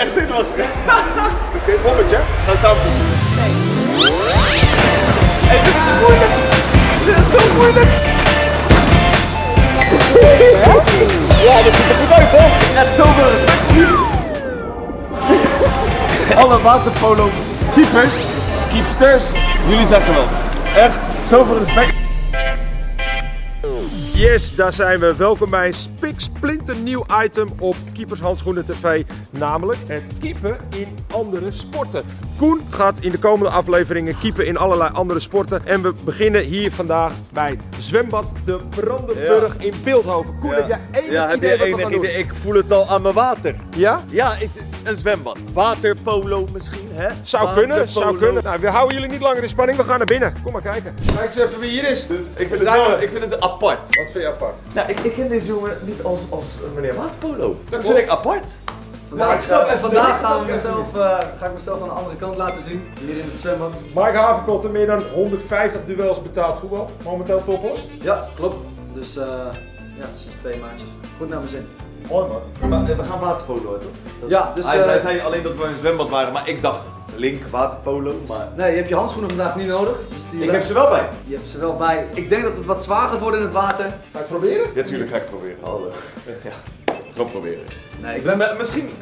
echt zin was. Oké, bommetje. Gaan we samen doen. Nee. Hey, dit is zo moeilijk. Dit is zo moeilijk. Ja, dat ziet er goed uit, hè? Echt zoveel respect voor jullie. Alle waterpolo keepers, keepsters, jullie zeggen wel. Echt zoveel respect. Yes, daar zijn we. Welkom bij een spiksplinternieuw item op Keepers Handschoenen TV, namelijk het keepen in andere sporten. Koen gaat in de komende afleveringen keepen in allerlei andere sporten. En we beginnen hier vandaag bij het zwembad de Brandenburg in Beeldhoven. Koen, heb jij enig idee? Ik voel het al aan mijn water. Ja? Ja, een zwembad. Waterpolo misschien, hè? Zou kunnen. Nou, we houden jullie niet langer in spanning, we gaan naar binnen. Kom maar kijken. Kijk eens even wie hier is. Dus, ik vind het apart. Wat vind je apart? Nou, ik ken deze jongen niet als meneer Waterpolo. Dat vind ik apart. Nou, ik snap, en vandaag ga ik mezelf aan de andere kant laten zien, hier in het zwembad. Mike Havekotte, meer dan 150 duels betaald voetbal, momenteel topper. Ja, klopt. Dus ja, sinds 2 maandjes. Goed naar mijn zin. Mooi man. Maar we gaan waterpolo, toch? Ja, dus... Hij zei alleen dat we in het zwembad waren, maar ik dacht, link, waterpolo, maar... Nee, je hebt je handschoenen vandaag niet nodig. Dus die, ik heb ze wel bij. Je hebt ze wel bij. Ik denk dat het wat zwaar gaat worden in het water. Ga je het proberen? Ja, natuurlijk ga ik het proberen. Hallo. Ja. Proberen. Nee, ik ben... misschien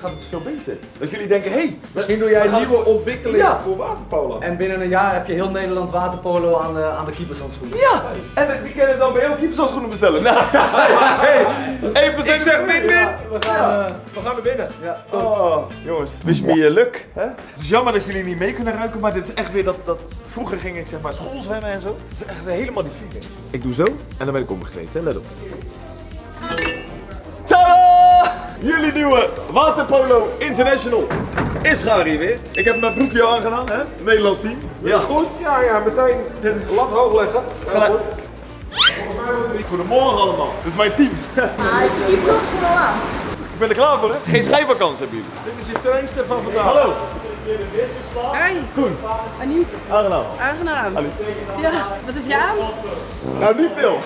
gaat het veel beter. Dat jullie denken, hey, misschien doe jij nieuwe ontwikkelingen voor waterpolo. En binnen een jaar heb je heel Nederland waterpolo aan de keepershandschoenen. Ja, en die kunnen dan bij heel keepershandschoenen bestellen. Nou, hey, 1% zegt dit, we gaan naar binnen. Ja. Oh, jongens, wish me luck. Hè? Het is jammer dat jullie niet mee kunnen ruiken, maar dit is echt weer dat vroeger ging ik zeg maar schoolzwemmen en zo. Het is echt weer helemaal die feeling. Ik doe zo en dan ben ik omgekleed, hè? Let op. Jullie nieuwe Waterpolo International is gaar hier weer. Ik heb mijn broekje aangedaan, hè? Nederlands team. Ja. Goed? Ja, meteen. Dit is lat hoog leggen. Goedemorgen allemaal. Dit is mijn team. Hij is hier bloed voor al aan. Ik ben er klaar voor, hè? Geen schijnvakantie hebben jullie. Dit is je trainster van vandaag. Hallo. Hi. Koen. Anniek. Aangenaam. Anniek. Ja, wat heb jij aan? Nou, niet veel.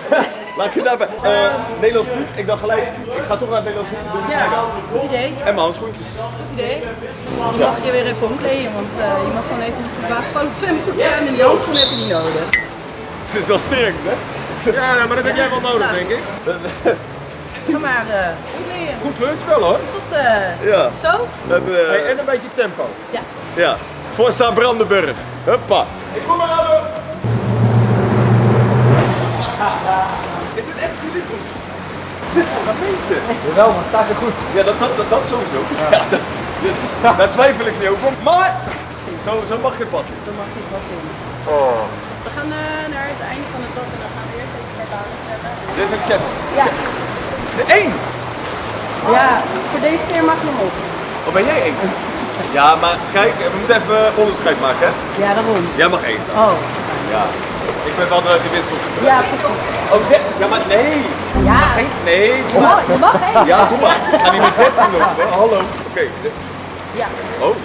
Laat ik daarbij. Nederlands team, ik dacht gelijk, ik ga toch naar het Nederlands team doen. Ja, goed idee. En mijn handschoentjes. Goed idee. Je mag je weer even omkleden, want je mag gewoon even met waterpolo zwemmen. En die handschoenen heb je niet nodig. Het is wel sterk, hè? Ja, maar dat heb jij wel nodig, denk ik. Ga maar omkleden. Goed kleurtje wel, hoor. Tot zo. We hebben, en een beetje tempo. Ja. Ja. Forza Brandenburg. Huppa. Ik kom maar aan. Is dit echt jullie goed? Zit voor een meter. Jawel, maar het staat er goed. Ja, dat sowieso. Ja. Ja, daar twijfel ik niet over. Maar zo mag je het pad in. Zo mag je het pad in. Oh. We gaan naar het einde van het pad en dan gaan we eerst even kerbalen zwemmen. Dit is een cap. Ja. De 1! Ja, voor deze keer mag je hem op. Oh, ben jij 1? Ja, maar kijk, we moeten even onderscheid maken, hè? Ja, daarom. Jij mag 1. Oh. Ja. Ik ben wel de wissel. Ja, precies. Oh, ja, maar nee. Ja. Mag ik? Nee. Je mag even. Ja, doe maar. Ik ga niet met 13 lopen. Hallo. Oké. Ja. Oh.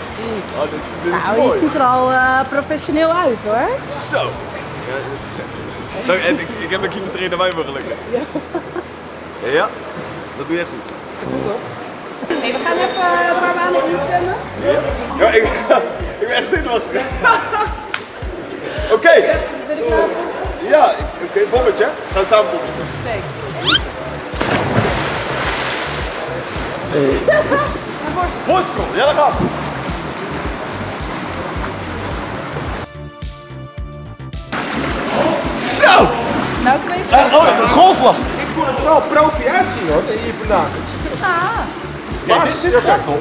Precies. Oh, dit is mooi. Je ziet er al professioneel uit, hoor. Zo. Ja, dat is... ik heb de kiemers erin naar mij mogelijk. Ja. Ja, dat doe je echt goed. Goed, hoor. Nee, we gaan even een paar maanden in zwemmen. Ja. Ja, ik ben echt zenuwachtig. Oké. Ben ik klaar voor? Ja, oké, bommetje. Gaan we samen doen. Nee. Borstel. Ja, dat gaat. Zo! Nou, 2 vragen. Oh, dat is schoolslag. Ik voel het wel profiatie, hoor, hier vandaag. Maar dit is gek, hoor.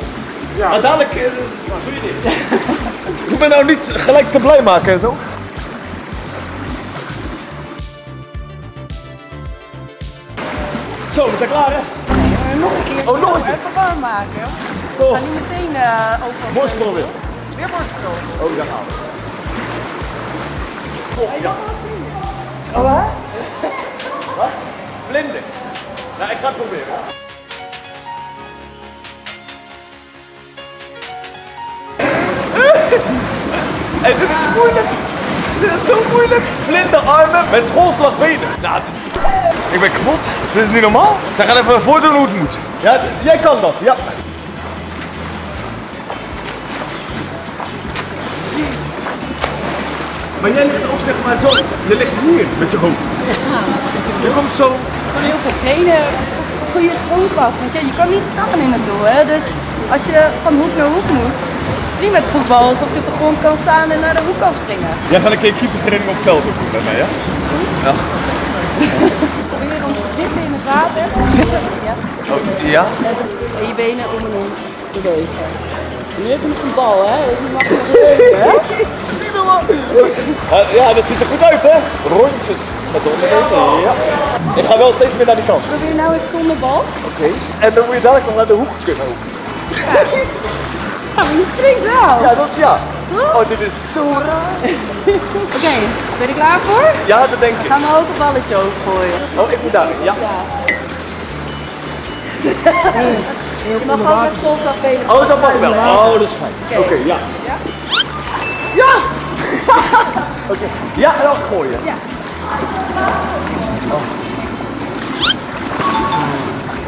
Ja. Maar dadelijk doe je dit. Je moet me nou niet gelijk te blij maken en zo. Zo, we zijn klaar, hè? Nog een keer. Oh, nog een keer. Even warm maken. We gaan niet meteen open. Borstprobleem weer. Weer borstprobleem. Oh, daar gaan we. Hij mag wel zien. Oh, hè? Wat? Blinden. Nou, ik ga het proberen. Hey, dit is zo moeilijk. Dit is zo moeilijk. Blinde armen met schoolslagbenen. Nou, ik ben kapot. Dit is niet normaal. Zij gaan even voordoen hoe het moet. Ja, jij kan dat. Ja. Maar jij ligt ook zeg maar zo, je ligt hier met je hoofd. Ja. Je komt zo. Van heel veel hele goede sprongkracht. Want ja, je kan niet staan in het doel. Hè? Dus als je van hoek naar hoek moet, het is niet met voetbal alsof je op de grond kan staan en naar de hoek kan springen. Jij gaat een keer keeperstraining op het veld ook doen bij mij, hè? Is goed. Ja. Probeer om te zitten in het water. Zitten? Ja. Oh, ja? En je benen om en om bewegen. En dit is een bal, hè? Dus je mag het bewegen, hè? Ja, dat ziet er goed uit, hè? Rondjes. Dat doen we even, ja. Ik ga wel steeds meer naar die kant. Probeer nou eens zonder bal. Oké. En dan moet je dadelijk nog naar de hoek kunnen. Ja. Ja, maar je springt wel. Ja, dat ja. Oh, dit is zo raar. Oké, ben je er klaar voor? Ja, dat denk ik. Dan gaan we ook een balletje overgooien. Oh, ik moet daar, ja. Je mag ook met golfstaf velen. Oh, dat mag wel. Oh, dat is fijn. Oké, ja. Ja! Oké. Ja, en afgooien. Ja.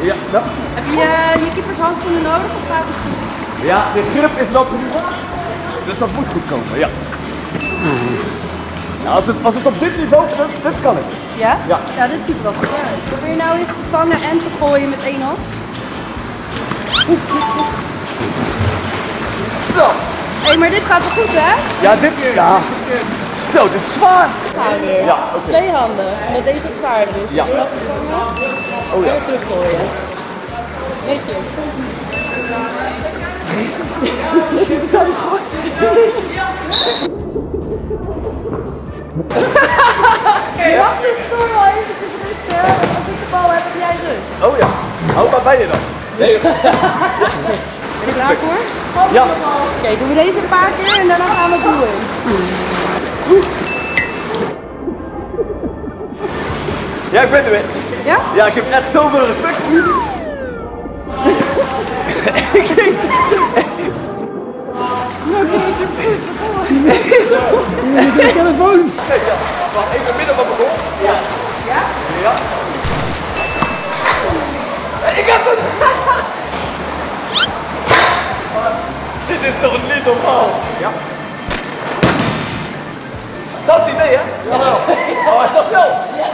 Ja, dat. Heb je je keepershandschoenen nodig of gaat het goed? Ja, de grip is wel prima. Dus dat moet goed komen, ja. Nou, als het op dit niveau is, dit kan ik. Ja? Ja? Ja, dit ziet er wel goed uit. Probeer nou eens te vangen en te gooien met één hand. Zo. Hé, hey, maar dit gaat toch goed, hè? Ja, dit keer. Ja. Zo, dit is zwaar. Ja, okay. Twee handen, omdat deze wat zwaarder is. Ja. Oh ja. En teruggooien. Netjes. Zo goed. Je mag de stoel wel even rusten. Als ik de bal heb, heb jij rust. Oh ja. Hou maar bij je dan. Nee. Ben je klaar voor? Ja. Oké, doen we deze een paar keer en daarna gaan we het doen. Ja, ik ben er weer. Ja? Ja, ik heb echt zoveel respect voor jullie. Oké, het is goed. Ik heb het woon. Wacht, even midden van mijn goal. Ja. Ja? Ja. Ik heb het! Dit is toch niet normaal? Ja. Dat is idee, hè? Ja. Oh, hij staat wel. Ja.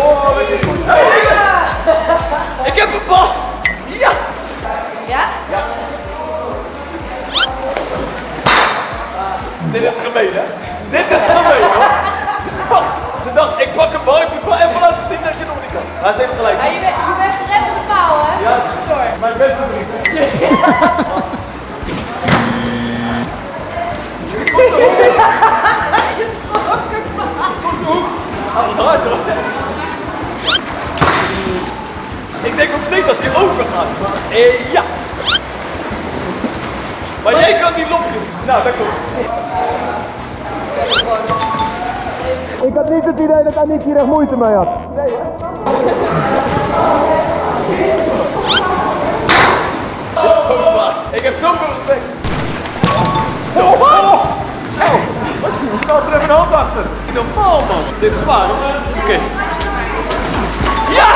Oh, dat is goed. Ja. Ik heb een bal. Ja. Ja? Ja. Dit is gemeen, hè? Dit is gemeen, hoor. Ze dacht, ik pak een bal, ik moet even laten zien dat je nog niet kan. Maar ze heeft gelijk. Ja, je bent gered op de paal, hè? Ja, door. Mijn beste vriend. Je komt de hoek. Je schokker. Komt de hoek. Gaat het hard, hoor. Ik denk ook steeds dat die overgaat. Ja. Maar jij kan die lopje. Nou, dat komt. Ik had niet het idee dat Anniek hier echt moeite mee had. Nee, hè? Dat is zo zwaar. Ik heb zoveel respect. Zo! Oh! Zo! Ik had er even een hand achter. Dat is normaal, man. Dit is zwaar, hoor. Oké. Ja!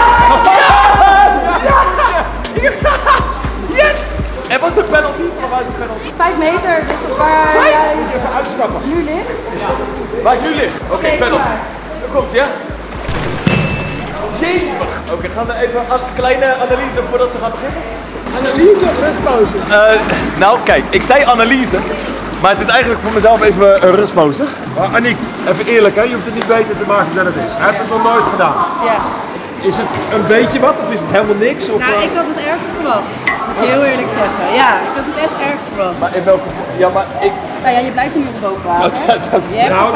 Ja! Yes! En wat is de penalty? Waar is de penalty? 5 meter, dus waar jij nu ligt. Ja. Waar ik nu lig? Oké, penalty. Daar komt hij, hè? Jemig! Oké, gaan we even een kleine analyse voordat ze gaan beginnen? Analyse of rustpauze? Nou, kijk, ik zei analyse, maar het is eigenlijk voor mezelf even een rustpauze. Maar Anniek, even eerlijk, hè? Je hoeft het niet beter te maken dan het is. Hij heeft het nog nooit gedaan. Ja. Is het een beetje wat of is het helemaal niks? Of nou, ik had het erger verwacht. Moet ik heel eerlijk zeggen. Ja, ik had het echt erg verwacht. Maar in welke... Ja, maar ik... Nou ja, je blijft niet op boven water. Ja, dat is... Nou,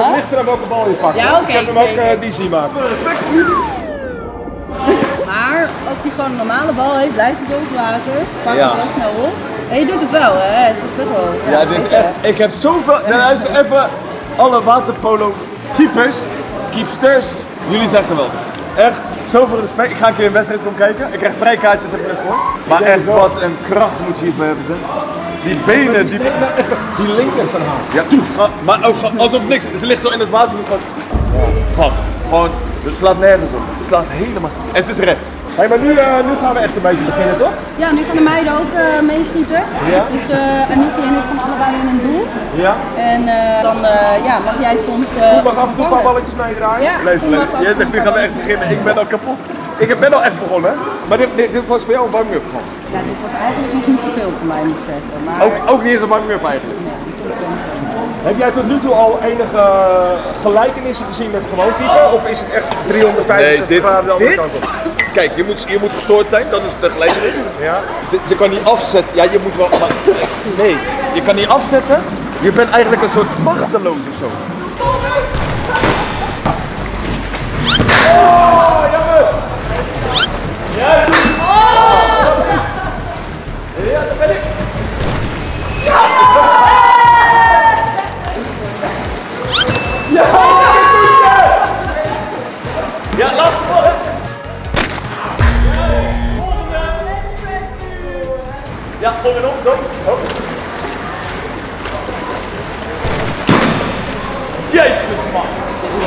dan ligt er dan welke bal je pakt. Ja, oké. Ik heb hem ook die zien maken. Respect voor jullie. Maar als hij gewoon een normale bal heeft, blijft hij boven water. Pak hem wel snel op. En je doet het wel, hè. Het is best wel... Ja, dit is echt... Ik heb zoveel... Nou, even alle waterpolo keepers, keepsters. Jullie zijn geweldig. Echt, zoveel respect. Ik ga een keer een wedstrijd komen kijken. Ik krijg 3 kaartjes en voor. Maar echt, wat een kracht moet je hierbij hebben, zeg. Die benen, die... Die linkerverhaal. Ja, maar ook alsof niks. Ze ligt zo in het water. Gewoon, het slaat nergens op. Het slaat helemaal... En ze is rechts. Hey, maar nu gaan we echt een beetje beginnen, toch? Ja, nu gaan de meiden ook meeschieten. Ja. Dus Anniek en ik gaan allebei in een doel. Ja. En dan ja, mag jij soms... Koen mag af en toe een paar balletjes meedraaien. Ja, jij zegt, nu gaan we echt beginnen. Ik ben al kapot. Ik ben al echt begonnen. Maar dit was voor jou een warm-up gewoon? Ja, dit was eigenlijk nog niet zoveel voor mij, moet ik zeggen. Maar... Ook niet eens een warm-up eigenlijk? Nee, dat is wel zo. Heb jij tot nu toe al enige gelijkenissen gezien met gewoon type? Of is het echt 365 graden de andere kant op? Kijk, je moet gestoord zijn, dat is de gelijkenis. Ja. Je kan niet afzetten. Ja, je moet wel... Maar, nee, je kan niet afzetten. Je bent eigenlijk een soort machteloos of zo. Oh, jammer! Ja, ja, dat ben ik! Ja, laat het vallen! Ja, om en om, zo. Oh. Jezus man!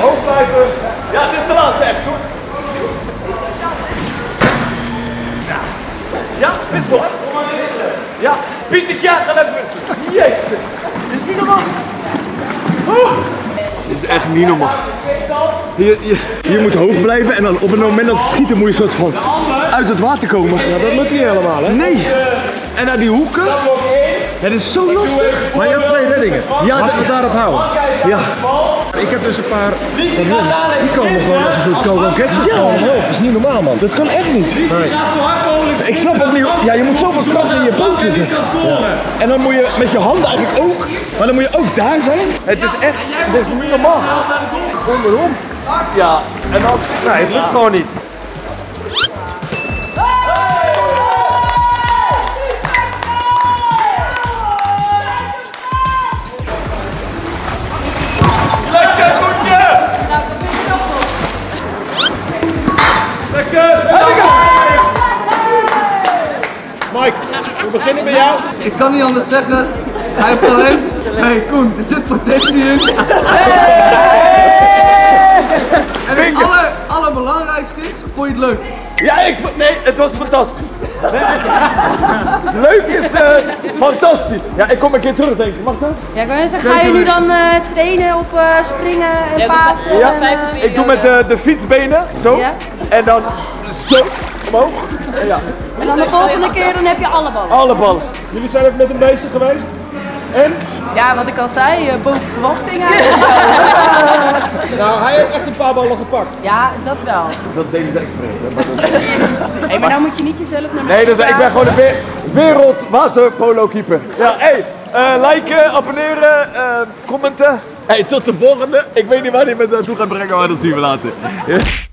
Hoog blijven! Ja, dit is de laatste echt, hoor! Ja, ja, wissel! Ja, Pietertje, ga even wisselen! Jezus! Dit is niet normaal! Oeh. Dit is echt niet normaal. Je moet hoog blijven en dan op het moment dat het schieten moet je soort van uit het water komen. Ja, dat lukt niet helemaal, hè? Nee. En naar die hoeken, het is zo lastig. Maar je had twee reddingen. Ja, daarop houden. Ja. Ik heb dus een paar die komen gewoon als een soort go-go-gets. Ja, dat is niet normaal, man. Dat kan echt niet. Nee. Ik snap ook niet. Ja, je moet zoveel kracht in je poten zetten. Ja. En dan moet je met je handen eigenlijk ook, maar dan moet je ook daar zijn. Het is echt, dit is niet normaal. Onderom. Ja, en dan... Nee, het lukt gewoon niet. Mike, we beginnen bij jou. Ik kan niet anders zeggen. Hij heeft talent. Hey Koen, er zit potentie in. En het allerbelangrijkste is, vond je het leuk? Ja, nee, het was fantastisch. Nee, leuk is fantastisch. Ja, ik kom een keer terug, denk ik. Mag dat? Ja, ga je nu dan trainen op springen en pasen? Ja, ik doe met de fietsbenen, zo. Ja. En dan zo, omhoog. Ja. En dan de volgende keer, dan heb je alle ballen. Alle ballen. Jullie zijn ook met hem bezig geweest? En? Ja, wat ik al zei, boven verwachtingen. Nou, hij heeft echt een paar ballen gepakt. Ja, dat wel. Dat deed hij expres. Hé, maar dan moet je niet jezelf naar beneden. Nee, dus, ik ben gewoon een wereld waterpolo keeper. Ja, hé, liken, abonneren, commenten. Hé, tot de volgende. Ik weet niet waar hij me naartoe gaat brengen, maar dat zien we later.